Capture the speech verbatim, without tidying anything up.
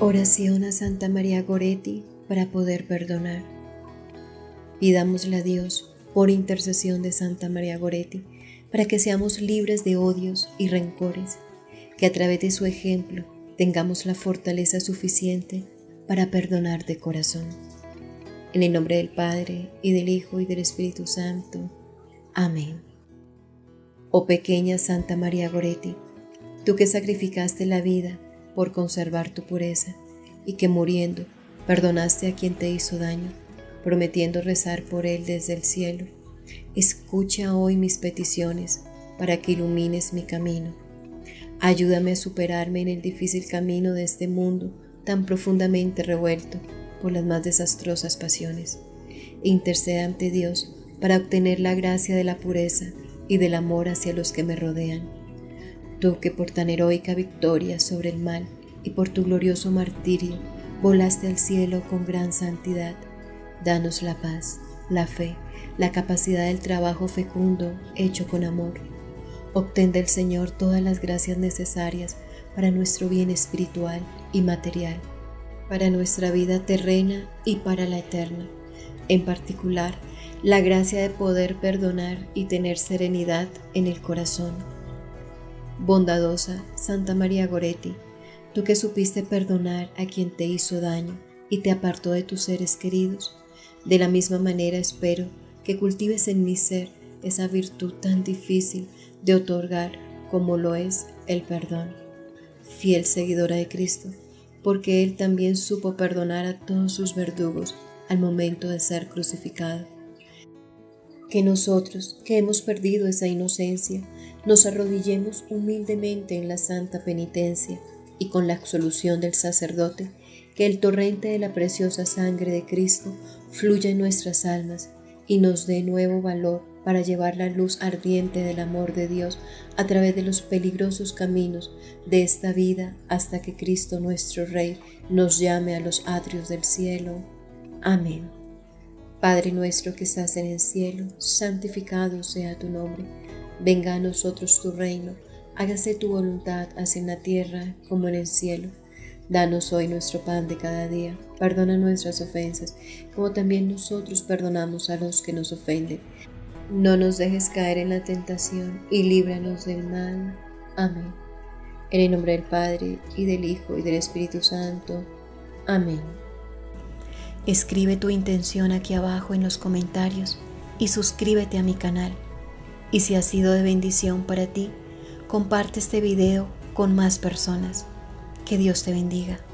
Oración a Santa María Goretti para poder perdonar. Pidámosle a Dios, por intercesión de Santa María Goretti, para que seamos libres de odios y rencores, que a través de su ejemplo tengamos la fortaleza suficiente para perdonar de corazón. En el nombre del Padre, y del Hijo, y del Espíritu Santo. Amén. Oh pequeña Santa María Goretti, tú que sacrificaste la vida por conservar tu pureza, y que muriendo perdonaste a quien te hizo daño, prometiendo rezar por él desde el cielo, escucha hoy mis peticiones para que ilumines mi camino. Ayúdame a superarme en el difícil camino de este mundo tan profundamente revuelto por las más desastrosas pasiones. Intercede ante Dios para obtener la gracia de la pureza y del amor hacia los que me rodean. Tú que por tan heroica victoria sobre el mal y por tu glorioso martirio volaste al cielo con gran santidad, danos la paz, la fe, la capacidad del trabajo fecundo hecho con amor. Obtén del Señor todas las gracias necesarias para nuestro bien espiritual y material, para nuestra vida terrena y para la eterna. En particular, la gracia de poder perdonar y tener serenidad en el corazón. Bondadosa Santa María Goretti, tú que supiste perdonar a quien te hizo daño y te apartó de tus seres queridos, de la misma manera espero que cultives en mi ser esa virtud tan difícil de otorgar como lo es el perdón. Fiel seguidora de Cristo, porque Él también supo perdonar a todos sus verdugos al momento de ser crucificado. Que nosotros, que hemos perdido esa inocencia, nos arrodillemos humildemente en la santa penitencia y con la absolución del sacerdote, que el torrente de la preciosa sangre de Cristo fluya en nuestras almas y nos dé nuevo valor para llevar la luz ardiente del amor de Dios a través de los peligrosos caminos de esta vida hasta que Cristo nuestro Rey nos llame a los atrios del cielo. Amén. Padre nuestro que estás en el cielo, santificado sea tu nombre. Venga a nosotros tu reino, hágase tu voluntad así en la tierra como en el cielo. Danos hoy nuestro pan de cada día, perdona nuestras ofensas, como también nosotros perdonamos a los que nos ofenden. No nos dejes caer en la tentación y líbranos del mal. Amén. En el nombre del Padre, y del Hijo, y del Espíritu Santo. Amén. Escribe tu intención aquí abajo en los comentarios y suscríbete a mi canal. Y si ha sido de bendición para ti, comparte este video con más personas. Que Dios te bendiga.